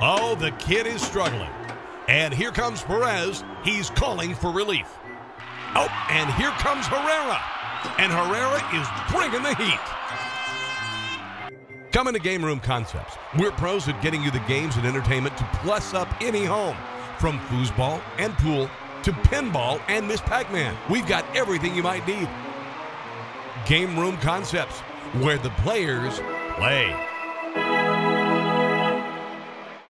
Oh, the kid is struggling. And here comes Perez. He's calling for relief. Oh, and here comes Herrera. And Herrera is bringing the heat. Come into Game Room Concepts. We're pros at getting you the games and entertainment to plus up any home. From foosball and pool to pinball and Miss Pac-Man, we've got everything you might need. Game Room Concepts, where the players play.